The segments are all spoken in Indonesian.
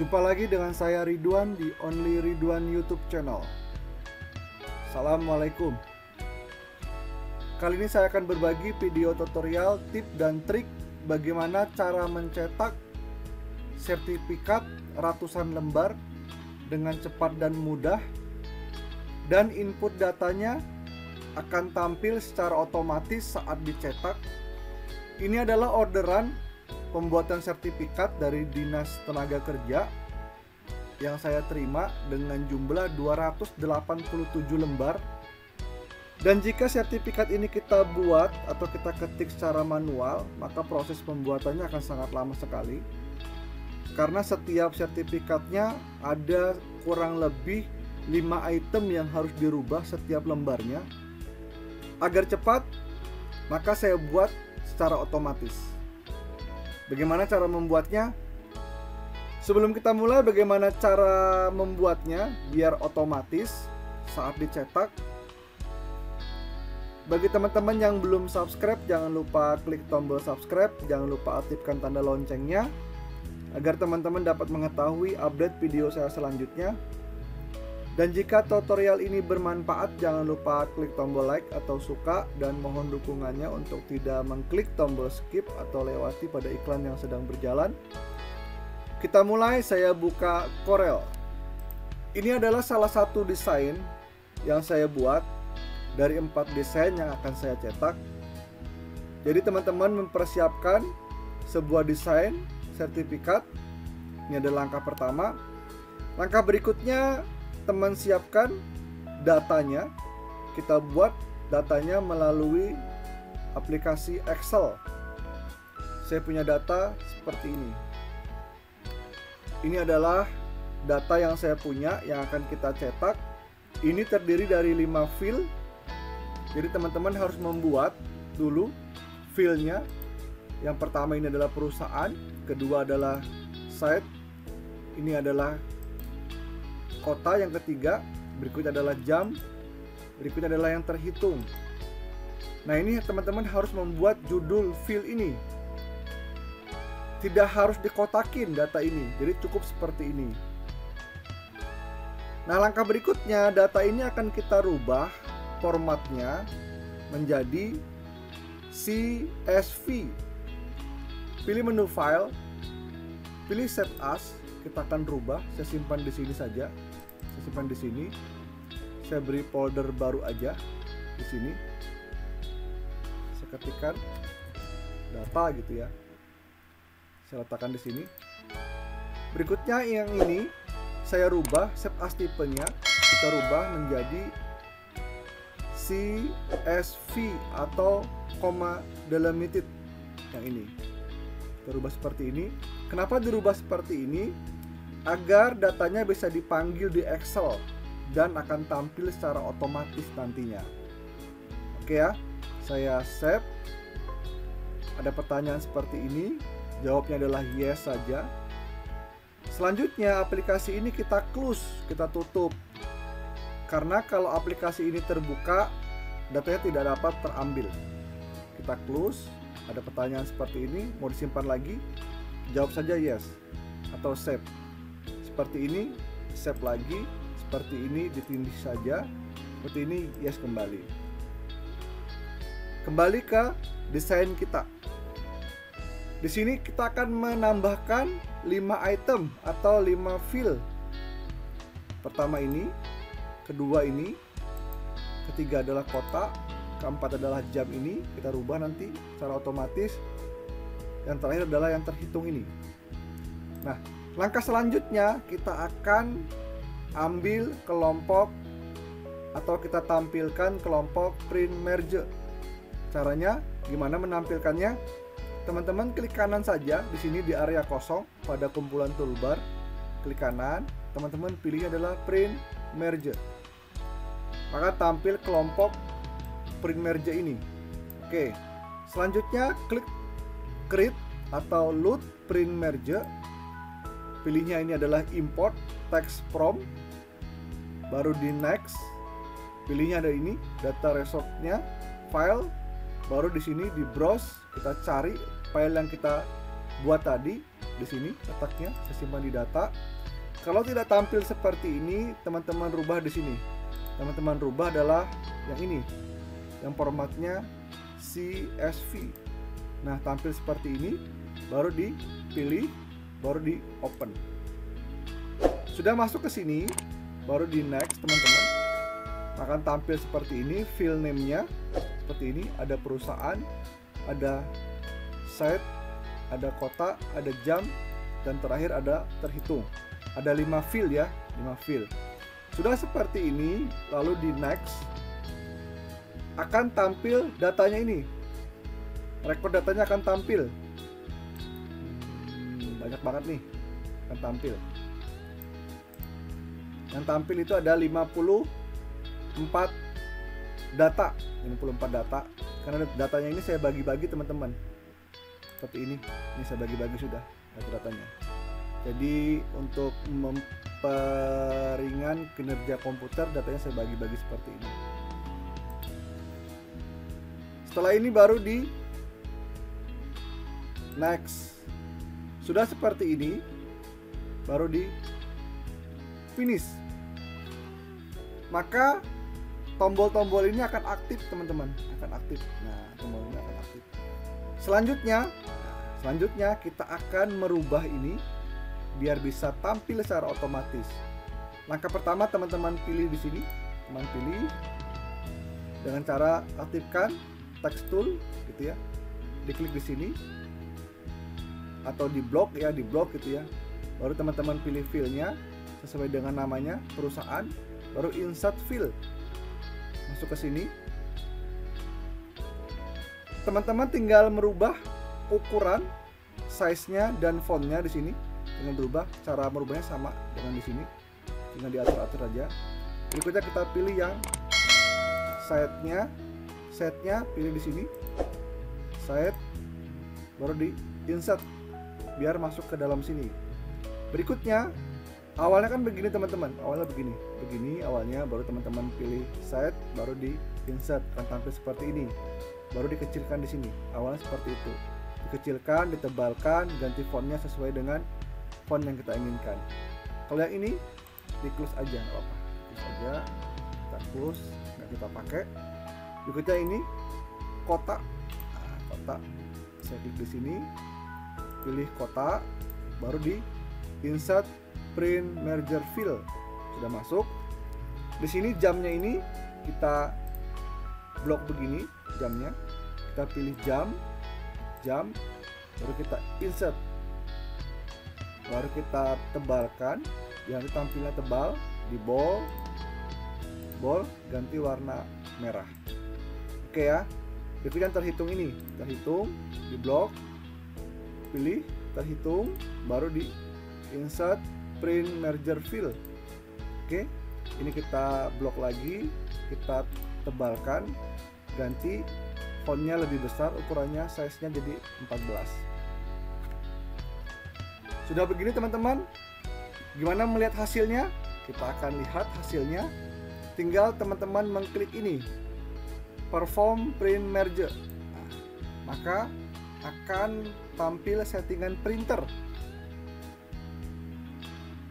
Jumpa lagi dengan saya Riduan di Only Riduan YouTube channel. Assalamualaikum. Kali ini saya akan berbagi video tutorial, tip dan trik bagaimana cara mencetak sertifikat ratusan lembar dengan cepat dan mudah, dan input datanya akan tampil secara otomatis saat dicetak. Ini adalah orderan pembuatan sertifikat dari Dinas Tenaga Kerja yang saya terima dengan jumlah 287 lembar. Dan jika sertifikat ini kita buat atau kita ketik secara manual, maka proses pembuatannya akan sangat lama sekali, karena setiap sertifikatnya ada kurang lebih 5 item yang harus dirubah setiap lembarnya. Agar cepat, maka saya buat secara otomatis. Bagaimana cara membuatnya? Sebelum kita mulai bagaimana cara membuatnya biar otomatis saat dicetak, bagi teman-teman yang belum subscribe, jangan lupa klik tombol subscribe, jangan lupa aktifkan tanda loncengnya agar teman-teman dapat mengetahui update video saya selanjutnya. Dan jika tutorial ini bermanfaat, jangan lupa klik tombol like atau suka, dan mohon dukungannya untuk tidak mengklik tombol skip atau lewati pada iklan yang sedang berjalan. Kita mulai, saya buka Corel. Ini adalah salah satu desain yang saya buat dari 4 desain yang akan saya cetak. Jadi teman-teman mempersiapkan sebuah desain sertifikat. Ini adalah langkah pertama. Langkah berikutnya, teman siapkan datanya. Kita buat datanya melalui aplikasi Excel. Saya punya data seperti ini. Ini adalah data yang saya punya yang akan kita cetak. Ini terdiri dari 5 field. Jadi teman-teman harus membuat dulu fieldnya. Yang pertama ini adalah perusahaan, kedua adalah site, ini adalah kota yang ketiga, berikutnya adalah jam, berikutnya adalah yang terhitung. Nah, ini teman-teman harus membuat judul field ini. Tidak harus dikotakin data ini, jadi cukup seperti ini. Nah, langkah berikutnya, data ini akan kita rubah formatnya menjadi CSV. Pilih menu file, pilih save as. Kita akan rubah, saya simpan di sini saja. Saya simpan di sini. Saya beri folder baru aja di sini. Saya ketikkan data gitu ya. Saya letakkan di sini. Berikutnya yang ini saya rubah, save as tipenya kita rubah menjadi CSV atau comma delimited yang ini. Kita rubah seperti ini. Kenapa dirubah seperti ini? Agar datanya bisa dipanggil di Excel dan akan tampil secara otomatis nantinya. Oke ya, saya save. Ada pertanyaan seperti ini, jawabnya adalah yes saja. Selanjutnya aplikasi ini kita close, kita tutup. Karena kalau aplikasi ini terbuka, datanya tidak dapat terambil. Kita close. Ada pertanyaan seperti ini, mau disimpan lagi? Jawab saja yes atau save. Seperti ini, save lagi. Seperti ini, ditindih saja. Seperti ini, yes kembali. Kembali ke desain kita. Di sini kita akan menambahkan 5 item atau 5 field. Pertama ini, kedua ini, ketiga adalah kota, keempat adalah jam. Ini kita rubah nanti secara otomatis. Yang terakhir adalah yang terhitung ini. Nah, langkah selanjutnya kita akan ambil kelompok atau kita tampilkan kelompok print merge. Caranya gimana menampilkannya? Teman-teman klik kanan saja di sini di area kosong pada kumpulan toolbar. Klik kanan, teman-teman pilih adalah print merge. Maka tampil kelompok print merge ini. Oke. Selanjutnya klik create atau load print merge. Pilihnya ini adalah import text from, baru di next. Pilihnya ada ini data resource-nya, file, baru di sini di browse kita cari file yang kita buat tadi di sini letaknya, saya simpan di data. Kalau tidak tampil seperti ini, teman-teman rubah di sini. Teman-teman rubah adalah yang ini, yang formatnya CSV. Nah, tampil seperti ini, baru dipilih, baru di open. Sudah masuk ke sini, baru di next, teman-teman. Akan tampil seperti ini, fill name-nya seperti ini, ada perusahaan, ada site, ada kota, ada jam, dan terakhir ada terhitung. Ada 5 field ya, 5 field. Sudah seperti ini, lalu di next akan tampil datanya ini. Rekor datanya akan tampil. Banyak banget nih akan tampil. Yang tampil itu ada 54 data. Karena datanya ini saya bagi-bagi, teman-teman. Seperti ini saya bagi-bagi sudah data-datanya. Jadi untuk memperingan kinerja komputer, datanya saya bagi-bagi seperti ini. Setelah ini baru di next. Sudah seperti ini, baru di finish. Maka tombol-tombol ini akan aktif, teman-teman, akan aktif. Nah, tombolnya akan aktif. Selanjutnya kita akan merubah ini biar bisa tampil secara otomatis. Langkah pertama, teman-teman pilih di sini, teman pilih dengan cara aktifkan text tool gitu ya. Diklik di sini atau di blok ya, di blok gitu ya. Baru teman-teman pilih file-nya sesuai dengan namanya, perusahaan, baru insert field. Masuk ke sini. Teman-teman tinggal merubah ukuran, size-nya dan font-nya di sini. Dengan berubah, cara merubahnya sama dengan di sini. Tinggal diatur-atur aja. Berikutnya kita pilih yang site-nya. Site-nya pilih di sini. Site, baru di insert biar masuk ke dalam sini. Berikutnya, awalnya kan begini, teman-teman. Awalnya begini awalnya, baru teman-teman pilih site, baru di insert, akan tampil seperti ini. Baru dikecilkan di sini. Awalnya seperti itu, dikecilkan, ditebalkan, ganti fontnya sesuai dengan font yang kita inginkan. Kalau yang ini di close aja, nggak apa-apa, close aja, kita close, nggak kita pakai. Berikutnya ini kota, kota, saya klik di sini, pilih kota, baru di insert print merger field, sudah masuk. Di sini jamnya ini kita blok begini, jamnya kita pilih jam, baru kita insert, baru kita tebalkan, yang tampilnya tebal di bold, ganti warna merah. Oke ya, pilih yang terhitung ini, terhitung, di blok, pilih terhitung, baru di insert print merger field. Oke, ini kita blok lagi, kita tebalkan, ganti fontnya lebih besar, ukurannya, size-nya jadi 14. Sudah begini, teman-teman. Gimana melihat hasilnya? Kita akan lihat hasilnya. Tinggal teman-teman mengklik ini, perform print merge. Nah, maka akan tampil settingan printer.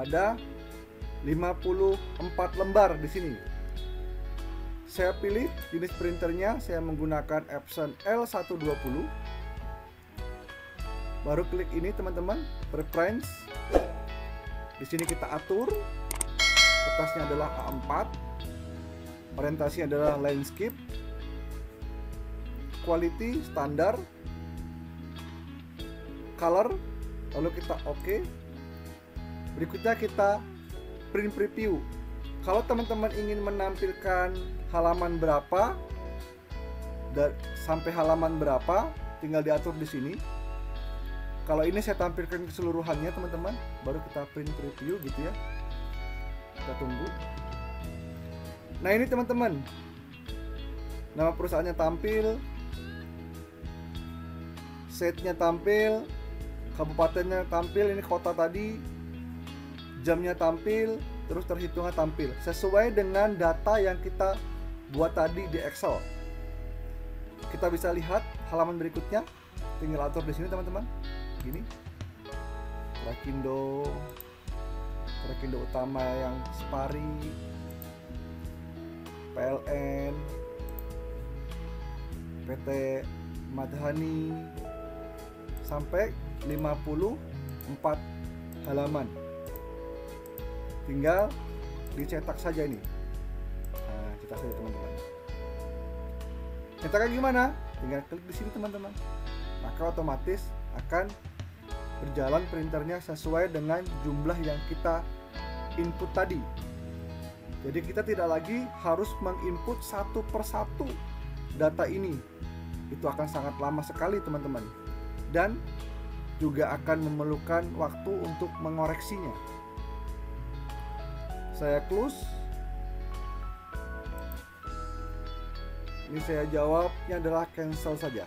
Ada 54 lembar di sini. Saya pilih jenis printernya, saya menggunakan Epson L120. Baru klik ini, teman-teman, preference. Di sini kita atur. Kertasnya adalah A4. Orientasinya adalah landscape. Quality standar. Color, lalu kita oke. Berikutnya kita print preview. Kalau teman-teman ingin menampilkan halaman berapa dan sampai halaman berapa, tinggal diatur di sini. Kalau ini saya tampilkan keseluruhannya, teman-teman, baru kita print preview gitu ya. Kita tunggu. Nah, ini teman-teman, nama perusahaannya tampil, site-nya tampil, kabupatennya tampil, ini kota tadi, jamnya tampil, terus terhitungnya tampil sesuai dengan data yang kita buat tadi di Excel. Kita bisa lihat halaman berikutnya, tinggal atur di sini, teman-teman, begini. Trakindo utama yang Spari, PLN, PT Madhani, sampai 54 halaman. Tinggal dicetak saja ini. Nah, cetak saja teman-teman. Cetaknya gimana? Tinggal klik di sini teman-teman. Maka otomatis akan berjalan printernya sesuai dengan jumlah yang kita input tadi. Jadi kita tidak lagi harus menginput satu persatu data ini. Itu akan sangat lama sekali teman-teman. Dan juga akan memerlukan waktu untuk mengoreksinya. Saya close. Ini saya jawabnya adalah cancel saja.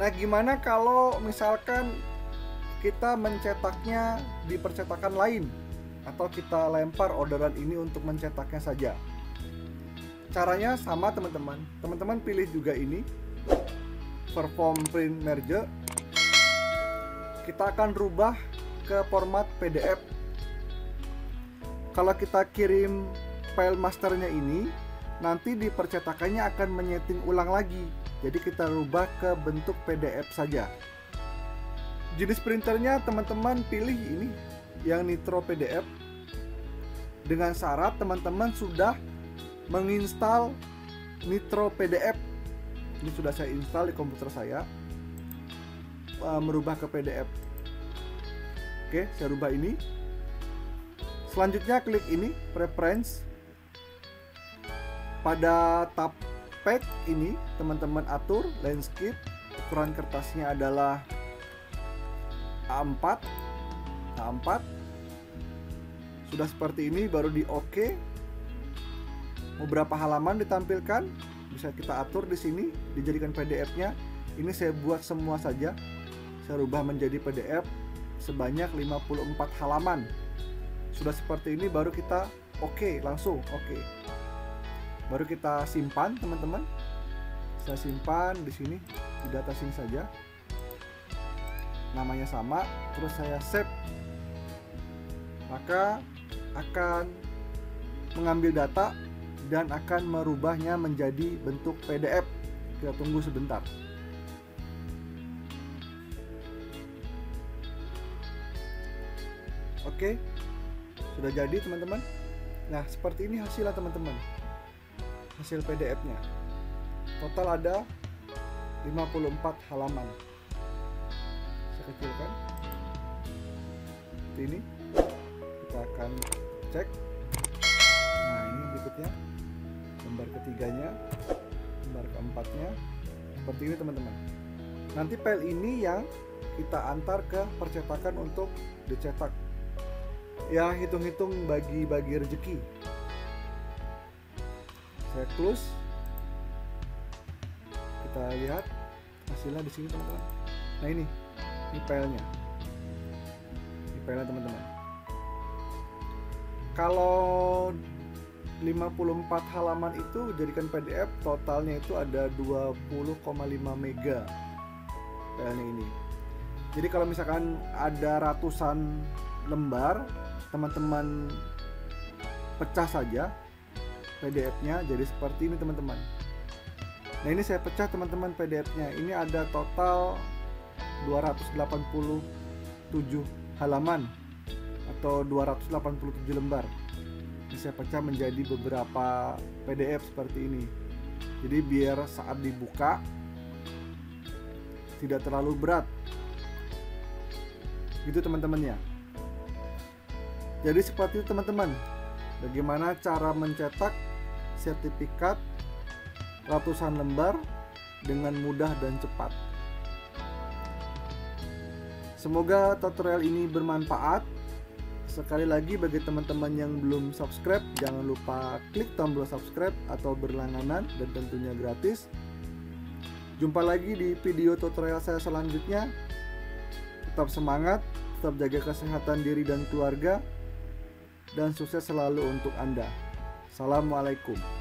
Nah, gimana kalau misalkan kita mencetaknya di percetakan lain, atau kita lempar orderan ini untuk mencetaknya saja? Caranya sama teman-teman. Teman-teman pilih juga ini, perform print merge. Kita akan rubah ke format PDF. Kalau kita kirim file masternya ini, nanti di percetakannya akan menyeting ulang lagi. Jadi kita rubah ke bentuk PDF saja. Jenis printernya teman-teman pilih ini, yang Nitro PDF. Dengan syarat teman-teman sudah menginstal Nitro PDF. Ini sudah saya install di komputer saya. Merubah ke PDF. Oke, saya rubah ini. Selanjutnya klik ini, preference. Pada tab page ini teman-teman atur landscape. Ukuran kertasnya adalah A4. Sudah seperti ini baru di OK. Beberapa halaman ditampilkan, bisa kita atur di sini, dijadikan PDF-nya. Ini saya buat semua saja. Saya rubah menjadi PDF sebanyak 54 halaman. Sudah seperti ini baru kita oke, langsung oke. Baru kita simpan teman-teman. Saya simpan di sini, di data sync saja. Namanya sama, terus saya save. Maka akan mengambil data dan akan merubahnya menjadi bentuk PDF. Kita tunggu sebentar. Oke, sudah jadi teman-teman. Nah, seperti ini hasilnya teman-teman. Hasil PDF-nya. Total ada 54 halaman. Saya kecilkan. Seperti ini. Kita akan cek. Nah, ini berikutnya. Lembar ketiganya, lembar keempatnya, seperti ini teman-teman. Nanti file ini yang kita antar ke percetakan untuk dicetak. Ya, hitung-hitung bagi-bagi rezeki. Saya close. Kita lihat hasilnya di sini teman-teman. Nah, ini filenya. Ini filenya teman-teman. Kalau 54 halaman itu jadikan PDF, totalnya itu ada 20,5 mega filenya ini. Jadi kalau misalkan ada ratusan lembar, teman-teman pecah saja PDF-nya jadi seperti ini teman-teman. Nah, ini saya pecah teman-teman PDF-nya. Ini ada total 287 halaman atau 287 lembar. Saya pecah menjadi beberapa PDF seperti ini, jadi biar saat dibuka tidak terlalu berat gitu teman-teman ya. Jadi seperti itu teman-teman, bagaimana cara mencetak sertifikat ratusan lembar dengan mudah dan cepat. Semoga tutorial ini bermanfaat. Sekali lagi bagi teman-teman yang belum subscribe, jangan lupa klik tombol subscribe atau berlangganan, dan tentunya gratis. Jumpa lagi di video tutorial saya selanjutnya. Tetap semangat, tetap jaga kesehatan diri dan keluarga, dan sukses selalu untuk Anda. Assalamualaikum.